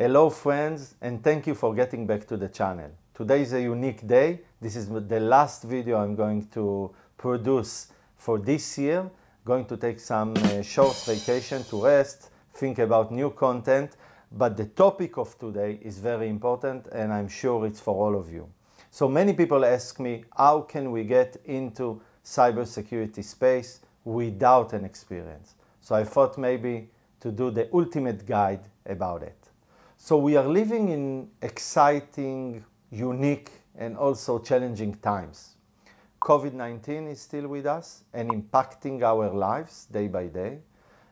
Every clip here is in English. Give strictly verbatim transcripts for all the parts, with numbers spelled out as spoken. Hello friends, and thank you for getting back to the channel. Today is a unique day. This is the last video I'm going to produce for this year. Going to take some uh, short vacation to rest, think about new content, but the topic of today is very important and I'm sure it's for all of you. So many people ask me, how can we get into cybersecurity space without an experience? So I thought maybe to do the ultimate guide about it. So we are living in exciting, unique, and also challenging times. COVID nineteen is still with us and impacting our lives day by day.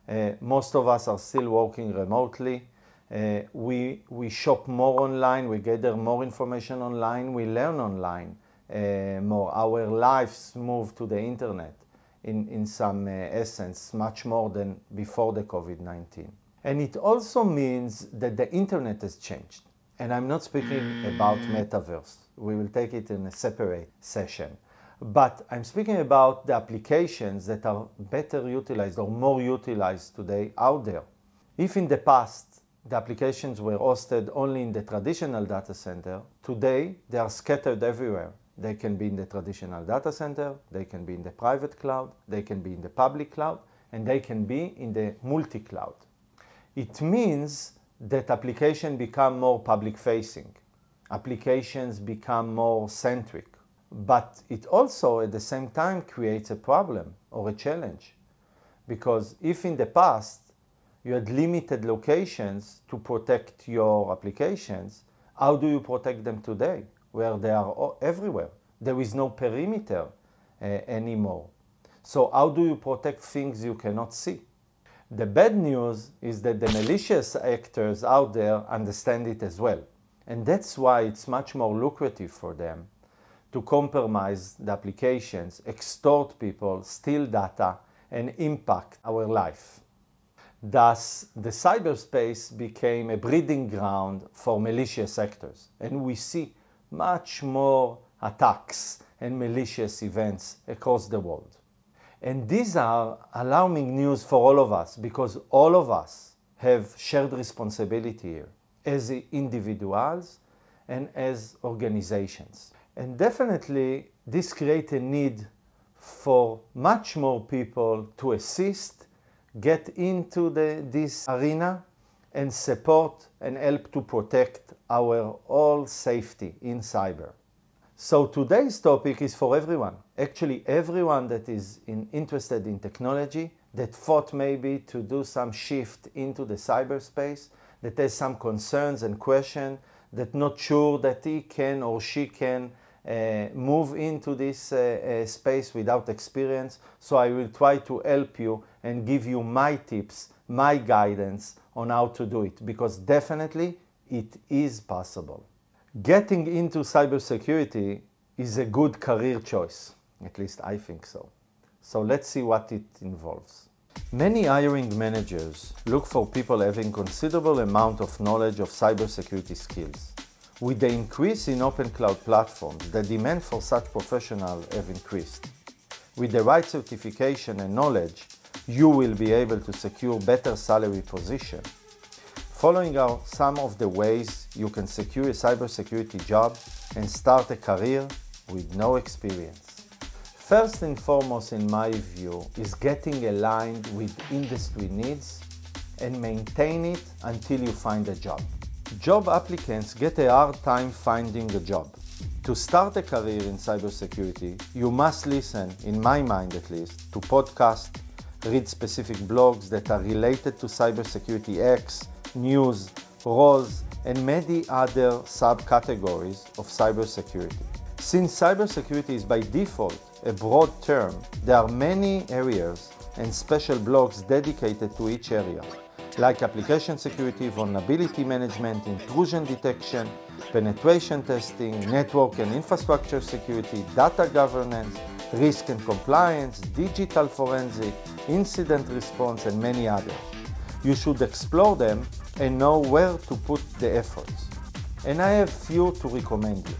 Uh, most of us are still working remotely. Uh, we, we shop more online, we gather more information online, we learn online uh, more. Our lives move to the internet in, in some uh, essence, much more than before the COVID nineteen. And it also means that the internet has changed. And I'm not speaking about metaverse. We will take it in a separate session. But I'm speaking about the applications that are better utilized or more utilized today out there. If in the past, the applications were hosted only in the traditional data center, today they are scattered everywhere. They can be in the traditional data center, they can be in the private cloud, they can be in the public cloud, and they can be in the multi-cloud. It means that applications become more public-facing. Applications become more centric. But it also, at the same time, creates a problem or a challenge. Because if in the past you had limited locations to protect your applications, how do you protect them today, where they are everywhere? There is no perimeter uh, anymore. So how do you protect things you cannot see? The bad news is that the malicious actors out there understand it as well. And that's why it's much more lucrative for them to compromise the applications, extort people, steal data, and impact our life. Thus, the cyberspace became a breeding ground for malicious actors. And we see much more attacks and malicious events across the world. And these are alarming news for all of us, because all of us have shared responsibility here as individuals and as organizations. And definitely this creates a need for much more people to assist, get into the, this arena and support and help to protect our all safety in cyber. So today's topic is for everyone. Actually, everyone that is in, interested in technology, that thought maybe to do some shift into the cyberspace, that has some concerns and questions, that not sure that he can or she can uh, move into this uh, uh, space without experience. So I will try to help you and give you my tips, my guidance on how to do it, because definitely it is possible. Getting into cybersecurity is a good career choice, at least I think so. So let's see what it involves. Many hiring managers look for people having considerable amount of knowledge of cybersecurity skills. With the increase in open cloud platforms, the demand for such professionals have increased. With the right certification and knowledge, you will be able to secure better salary position. Following are some of the ways you can secure a cybersecurity job and start a career with no experience. First and foremost, in my view, is getting aligned with industry needs and maintain it until you find a job. Job applicants get a hard time finding a job. To start a career in cybersecurity, you must listen, in my mind at least, to podcasts, read specific blogs that are related to cybersecurity X, news, roles, and many other subcategories of cybersecurity. Since cybersecurity is by default a broad term, there are many areas and special blogs dedicated to each area, like application security, vulnerability management, intrusion detection, penetration testing, network and infrastructure security, data governance, risk and compliance, digital forensic, incident response, and many others. You should explore them and know where to put the efforts. And I have few to recommend you.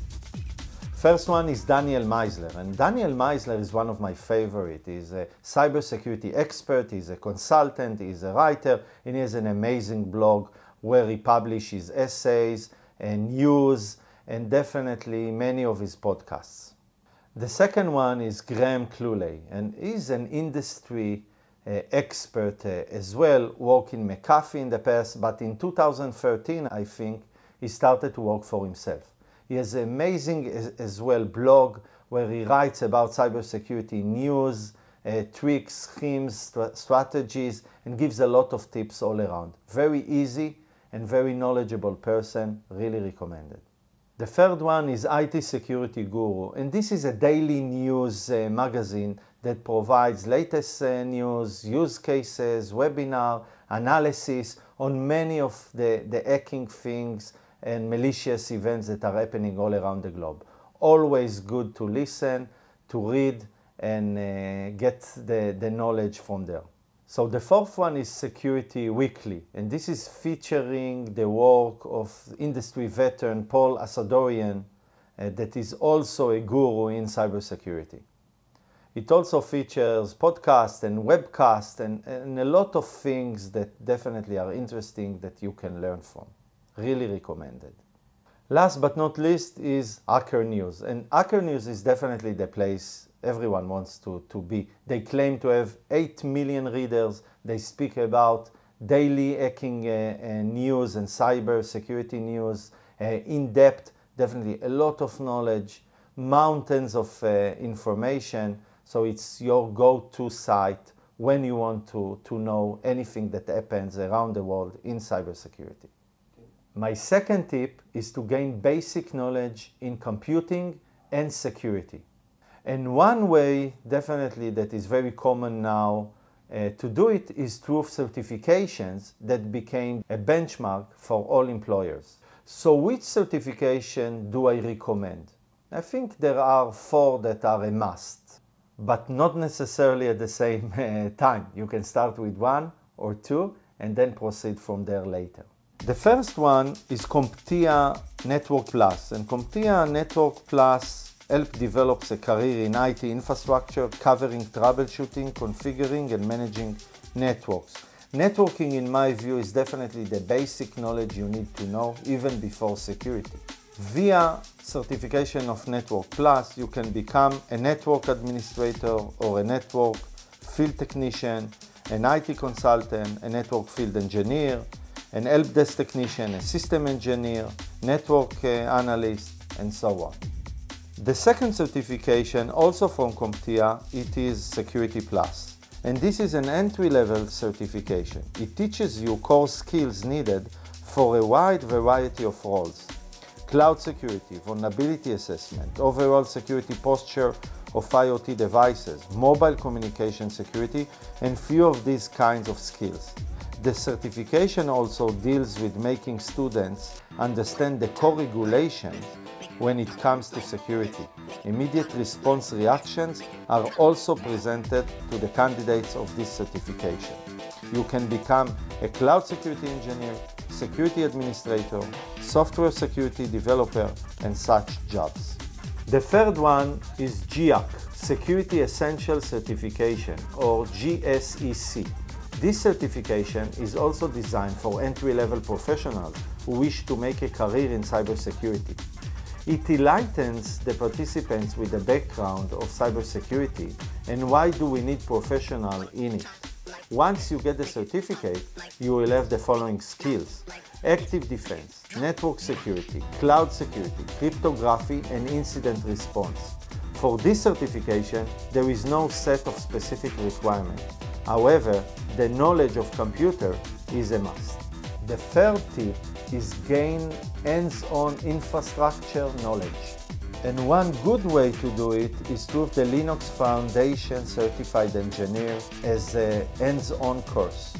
First one is Daniel Meisler. And Daniel Meisler is one of my favorite. He's a cybersecurity expert, he's a consultant, he's a writer, and he has an amazing blog where he publishes essays and news, and definitely many of his podcasts. The second one is Graham Cluley, and he's an industry uh, expert uh, as well, worked in McAfee in the past, but in two thousand thirteen, I think, he started to work for himself. He has an amazing as, as well blog where he writes about cybersecurity news, uh, tricks, schemes, st strategies, and gives a lot of tips all around. Very easy and very knowledgeable person, really recommended. The third one is I T Security Guru, and this is a daily news uh, magazine that provides latest uh, news, use cases, webinar, analysis on many of the, the hacking things and malicious events that are happening all around the globe. Always good to listen, to read, and uh, get the, the knowledge from there. So the fourth one is Security Weekly, and this is featuring the work of industry veteran Paul Assadorian, uh, that is also a guru in cybersecurity. It also features podcasts and webcasts and, and a lot of things that definitely are interesting that you can learn from. Really recommended. Last but not least is Hacker News, and Hacker News is definitely the place everyone wants to, to be. They claim to have eight million readers. They speak about daily hacking uh, uh, news and cyber security news uh, in depth. Definitely a lot of knowledge, mountains of uh, information. So it's your go-to site when you want to, to know anything that happens around the world in cybersecurity. My second tip is to gain basic knowledge in computing and security. And one way, definitely, that is very common now uh, to do it is through certifications that became a benchmark for all employers. So which certification do I recommend? I think there are four that are a must, but not necessarily at the same uh, time. You can start with one or two and then proceed from there later. The first one is CompTIA Network Plus, and CompTIA Network Plus help develops a career in I T infrastructure, covering troubleshooting, configuring, and managing networks. Networking, in my view, is definitely the basic knowledge you need to know even before security. Via certification of Network Plus, you can become a network administrator or a network field technician, an I T consultant, a network field engineer, an help desk technician, a system engineer, network uh, analyst, and so on. The second certification, also from CompTIA, it is Security Plus. And this is an entry-level certification. It teaches you core skills needed for a wide variety of roles. Cloud security, vulnerability assessment, overall security posture of IoT devices, mobile communication security, and few of these kinds of skills. The certification also deals with making students understand the core regulations when it comes to security. Immediate response reactions are also presented to the candidates of this certification. You can become a cloud security engineer, security administrator, software security developer, and such jobs. The third one is G I A C, Security Essential Certification, or G S E C. This certification is also designed for entry-level professionals who wish to make a career in cybersecurity. It enlightens the participants with a background of cybersecurity and why do we need professionals in it. Once you get the certificate, you will have the following skills: active defense, network security, cloud security, cryptography, and incident response. For this certification, there is no set of specific requirements. However, the knowledge of computer is a must. The third tip is gain hands-on infrastructure knowledge. And one good way to do it is through the Linux Foundation Certified Engineer as a hands-on course.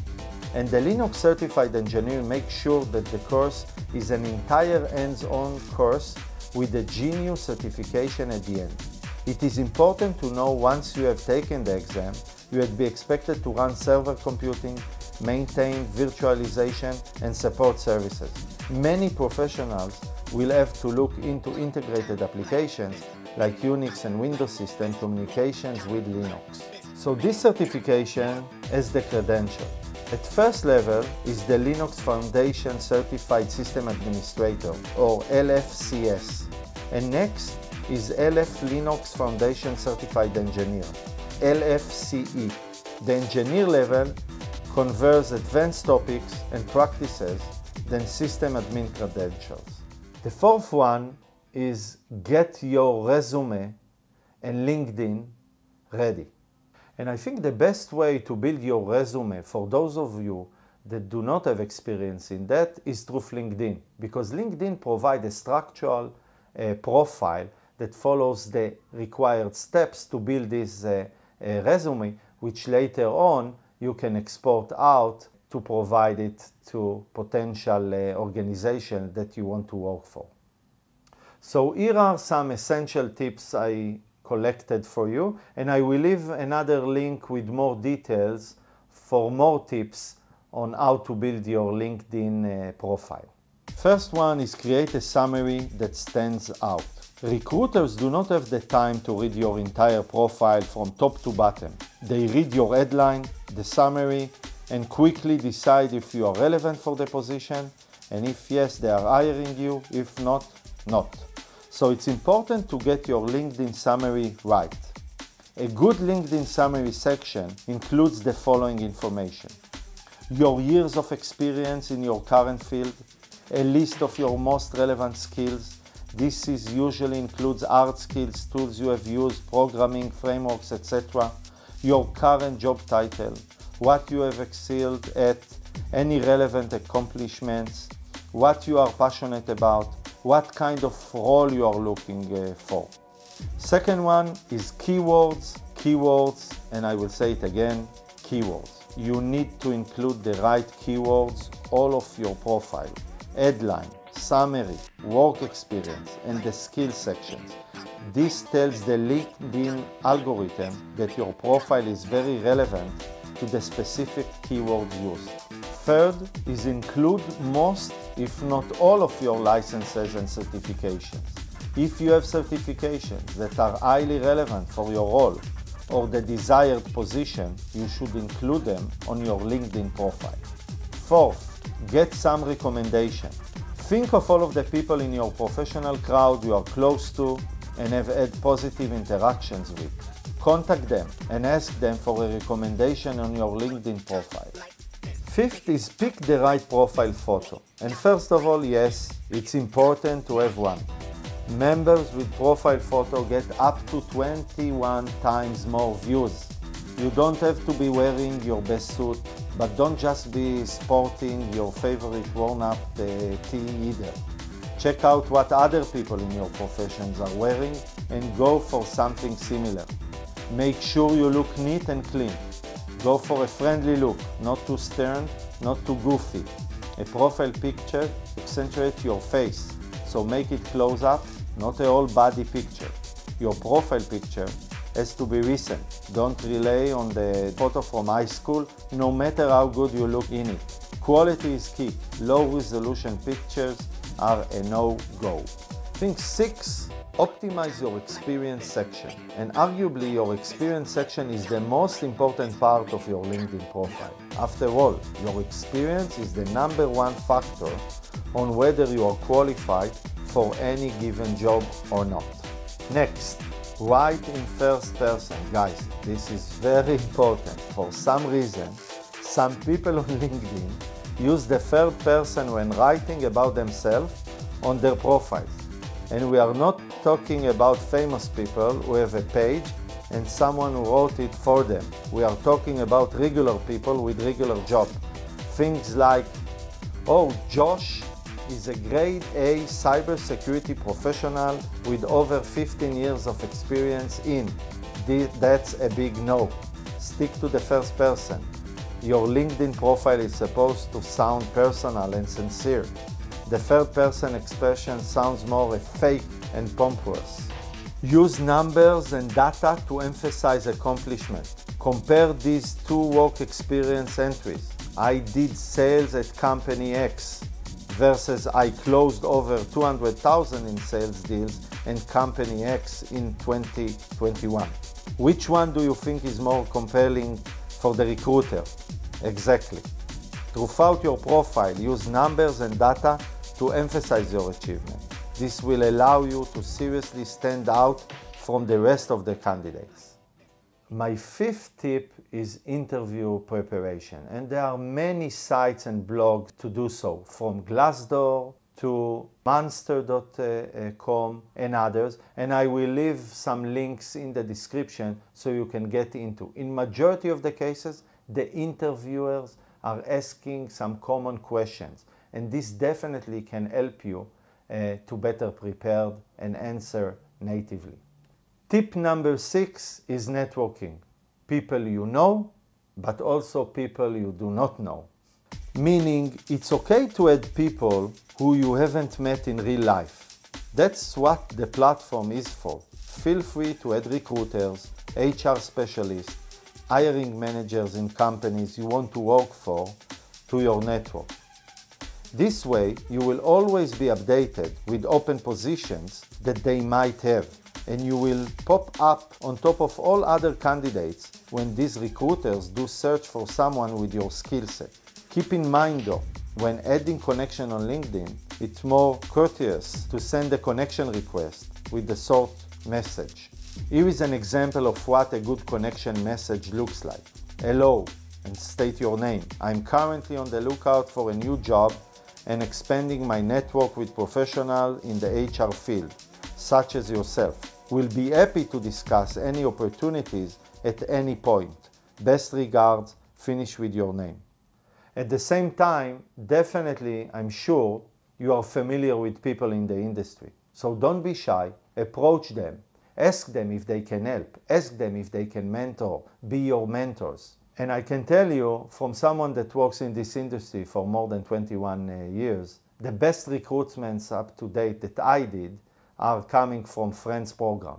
And the Linux Certified Engineer makes sure that the course is an entire hands-on course with a G N U certification at the end. It is important to know once you have taken the exam, you would be expected to run server computing, maintain virtualization, and support services. Many professionals will have to look into integrated applications like Unix and Windows system communications with Linux. So this certification has the credential. At first level is the Linux Foundation Certified System Administrator, or L F C S, and next is L F Linux Foundation Certified Engineer, L F C E. The engineer level covers advanced topics and practices than system admin credentials. The fourth one is get your resume and LinkedIn ready. And I think the best way to build your resume for those of you that do not have experience in that is through LinkedIn, because LinkedIn provides a structural uh, profile that follows the required steps to build this uh, uh, resume, which later on you can export out to provide it to potential uh, organization that you want to work for. So here are some essential tips I collected for you, and I will leave another link with more details for more tips on how to build your LinkedIn uh, profile. First one is create a summary that stands out. Recruiters do not have the time to read your entire profile from top to bottom. They read your headline, the summary, and quickly decide if you are relevant for the position, and if yes, they are hiring you, if not, not. So it's important to get your LinkedIn summary right. A good LinkedIn summary section includes the following information: your years of experience in your current field, a list of your most relevant skills. This is usually includes hard skills, tools you have used, programming, frameworks, et cetera. Your current job title, what you have excelled at, any relevant accomplishments, what you are passionate about, what kind of role you are looking uh, for. Second one is keywords, keywords, and I will say it again, keywords. You need to include the right keywords, all of your profile, headline, summary, work experience, and the skill sections. This tells the LinkedIn algorithm that your profile is very relevant to the specific keyword used. Third is include most, if not all, of your licenses and certifications. If you have certifications that are highly relevant for your role or the desired position, you should include them on your LinkedIn profile. Fourth, get some recommendation. Think of all of the people in your professional crowd you are close to and have had positive interactions with. Contact them and ask them for a recommendation on your LinkedIn profile. Fifth is pick the right profile photo. And first of all, yes, it's important to have one. Members with profile photo get up to twenty-one times more views. You don't have to be wearing your best suit, but don't just be sporting your favorite worn-up uh, tee either. Check out what other people in your professions are wearing and go for something similar. Make sure you look neat and clean. Go for a friendly look, not too stern, not too goofy. A profile picture accentuates your face, so make it close up, not a whole body picture. Your profile picture has to be recent. Don't rely on the photo from high school, no matter how good you look in it. Quality is key. Low resolution pictures are a no-go. Think six. Optimize your experience section, and arguably your experience section is the most important part of your LinkedIn profile. After all, your experience is the number one factor on whether you are qualified for any given job or not. Next, write in first person. Guys, this is very important. For some reason, some people on LinkedIn use the third person when writing about themselves on their profiles. And we are not talking about famous people who have a page and someone who wrote it for them. We are talking about regular people with regular jobs. Things like, oh, Josh is a grade A cybersecurity professional with over fifteen years of experience in. That's a big no. Stick to the first person. Your LinkedIn profile is supposed to sound personal and sincere. The third-person expression sounds more fake and pompous. Use numbers and data to emphasize accomplishment. Compare these two work experience entries. I did sales at company X versus I closed over two hundred thousand in sales deals and company X in twenty twenty-one. Which one do you think is more compelling for the recruiter? Exactly. Throughout your profile, use numbers and data to emphasize your achievement. This will allow you to seriously stand out from the rest of the candidates. My fifth tip is interview preparation, and there are many sites and blogs to do so, from Glassdoor to monster dot com and others, and I will leave some links in the description so you can get into. In majority of the cases, the interviewers are asking some common questions, and this definitely can help you uh, to better prepare and answer natively. Tip number six is networking. People you know, but also people you do not know. Meaning, it's okay to add people who you haven't met in real life. That's what the platform is for. Feel free to add recruiters, H R specialists, hiring managers in companies you want to work for to your network. This way, you will always be updated with open positions that they might have, and you will pop up on top of all other candidates when these recruiters do search for someone with your skill set. Keep in mind though, when adding connection on LinkedIn, it's more courteous to send a connection request with the sort message. Here is an example of what a good connection message looks like. Hello, and state your name. I'm currently on the lookout for a new job and expanding my network with professionals in the H R field, such as yourself. We'll be happy to discuss any opportunities at any point. Best regards, finish with your name. At the same time, definitely, I'm sure, you are familiar with people in the industry. So don't be shy, approach them. Ask them if they can help. Ask them if they can mentor, be your mentors. And I can tell you, from someone that works in this industry for more than twenty-one years, the best recruitments up to date that I did are coming from friends program,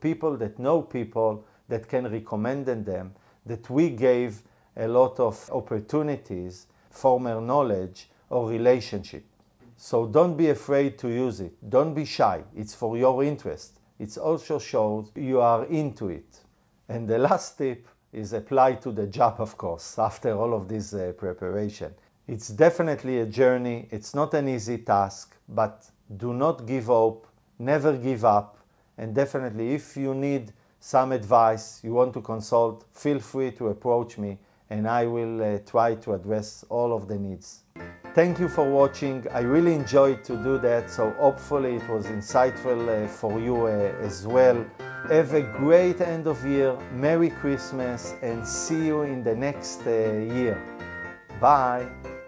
people that know people that can recommend them, that we gave a lot of opportunities, former knowledge or relationship. So don't be afraid to use it. Don't be shy. It's for your interest. It also shows you are into it. And the last tip is apply to the job, of course, after all of this uh, preparation. It's definitely a journey. It's not an easy task, but do not give up. Never give up, and definitely if you need some advice, you want to consult, feel free to approach me and I will uh, try to address all of the needs. Thank you for watching. I really enjoyed to do that, so hopefully it was insightful uh, for you uh, as well. Have a great end of year, Merry Christmas, and see you in the next uh, year. Bye!